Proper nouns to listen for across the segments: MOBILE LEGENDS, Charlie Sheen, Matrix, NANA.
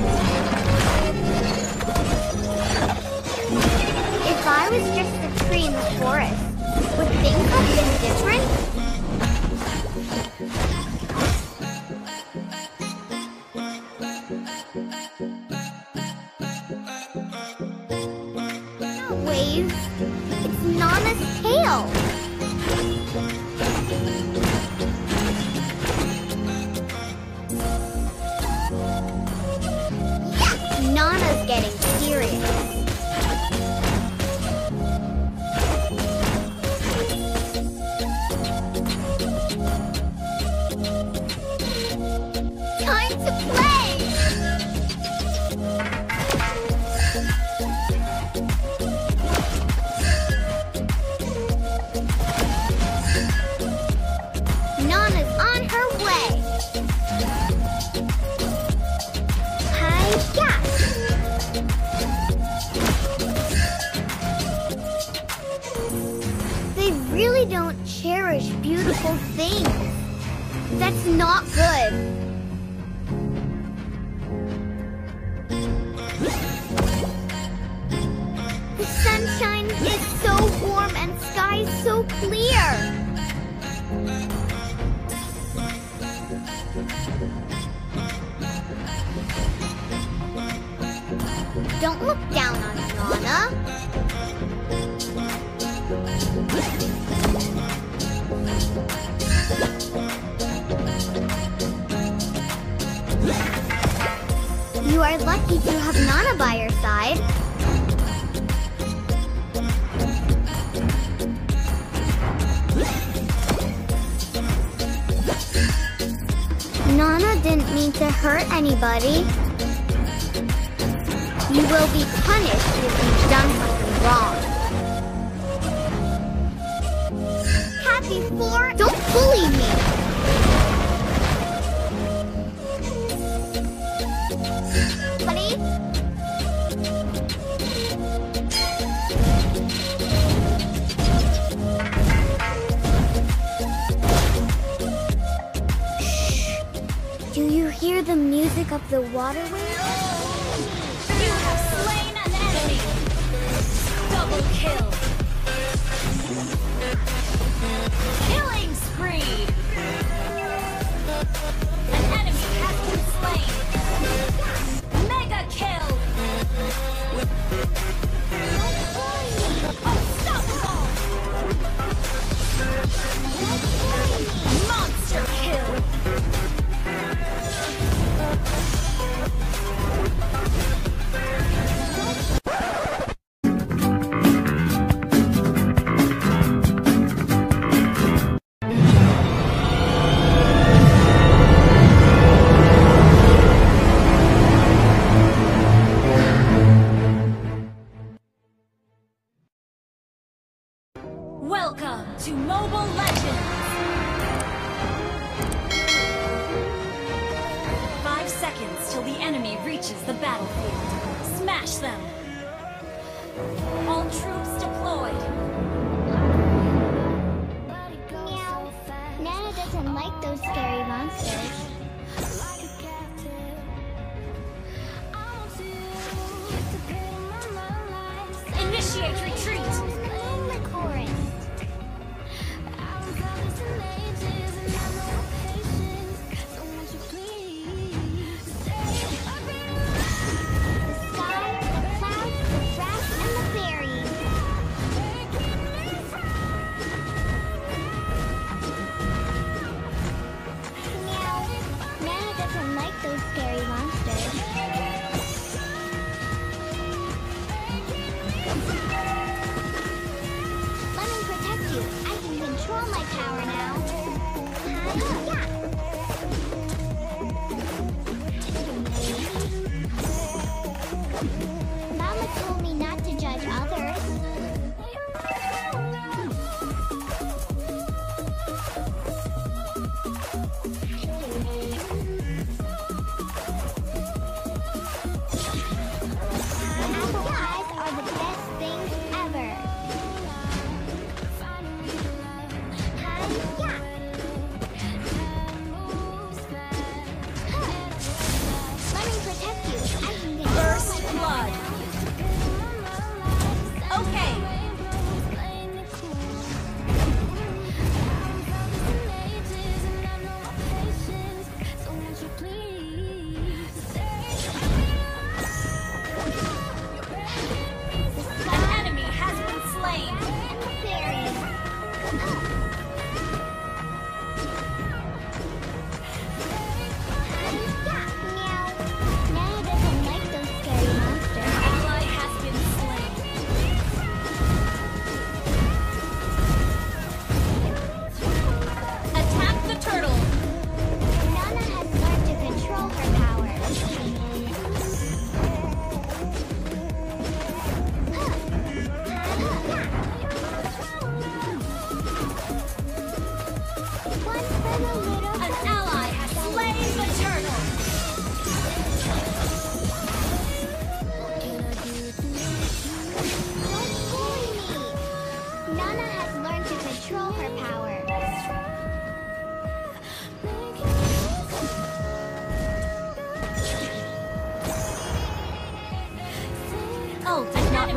If I was just a tree in the forest, would things have been different? Waves, it's Nana's tail. Nana's getting serious. Time to play! Nana's on her way. Hi-ya! Really don't cherish beautiful things. That's not good. The sunshine is so warm and sky is so clear. Don't look down on Nana. You are lucky to have Nana by your side. Nana didn't mean to hurt anybody. You will be punished if you've done something wrong. Happy Four, don't bully me! Do you hear the music of the waterway? You have slain an enemy! Double kill! Killing spree! An enemy has been slain! Mega kill! Unstoppable! Monster kill! Welcome to Mobile Legends! 5 seconds till the enemy reaches the battlefield. Smash them! All troops deployed! Meow. Nana doesn't like those scary monsters. Initiate retreat!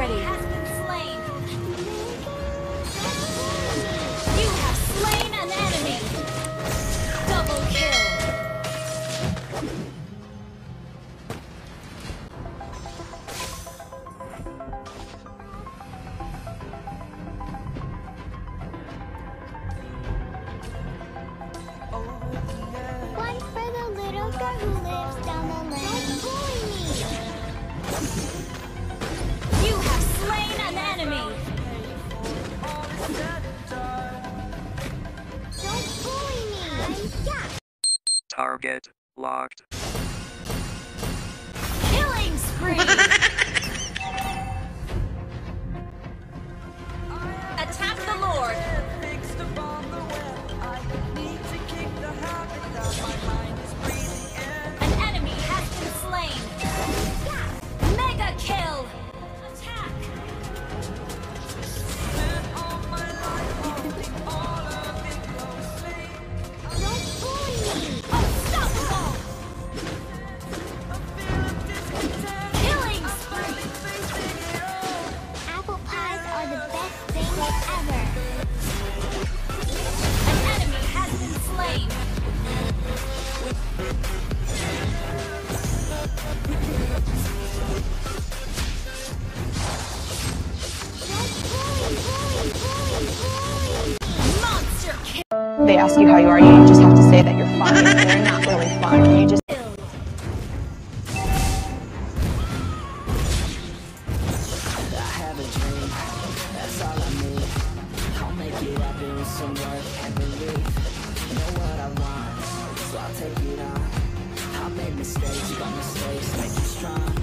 ready. You have slain an enemy. Double kill. One for the little girl who lives down the lane. Target locked. Killing spree! Attack the Lord! Fix the bomb the web. I need to kick the habit that my mind is breathing in. An enemy has been slain. Mega kill! Attack! Spent all my life holding all of it closely. Don't bully me! They ask you how you are, you just have to say that you're fine. You're not really fine. You just I have a dream. That's all I need. I'll make it happen with some work and belief. Know what I want, so I'll take it on. I'll make mistakes, but mistakes make you strong.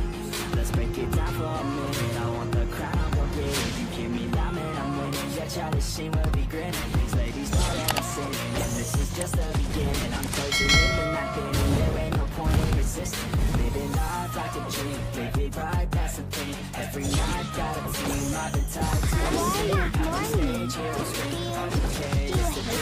Let's break it down for a minute. I want the crown, I won't get it. If you give me that, man, I'm winning. Yeah, Charlie Sheen will be grinning. These ladies know that I'm sinning, and this is just the beginning. I'm closing in and not getting. There ain't no point in resisting. Living life like a dream, live it right past the thing. Every night, got a team, not the type to see. I just need you to scream, I'm okay. Just to be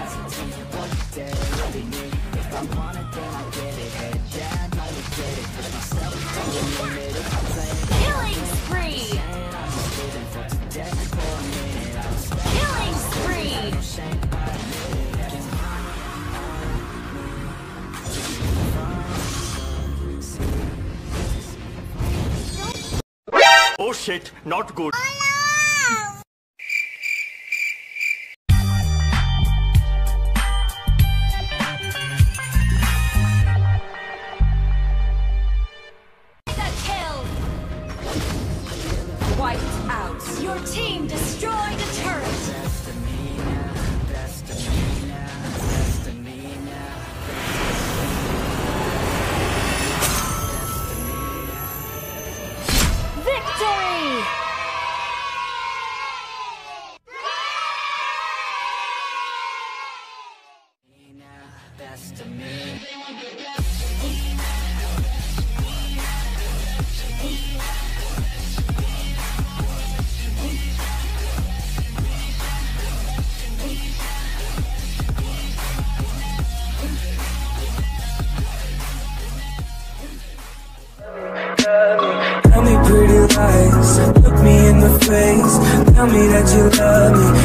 as a team, one day, loving me. If I want it, then I'll get it. Head down, I will get it. Push myself, don't limit it. I'm playing. Killing spree! I'm just living for today, for a minute. I was killing spree! I'm ashamed by a minute. Oh shit, not good. Mega kill. Wiped out. Your team destroyed a turret. Best of me. Tell me pretty lies, look me in the face, tell me that you love me.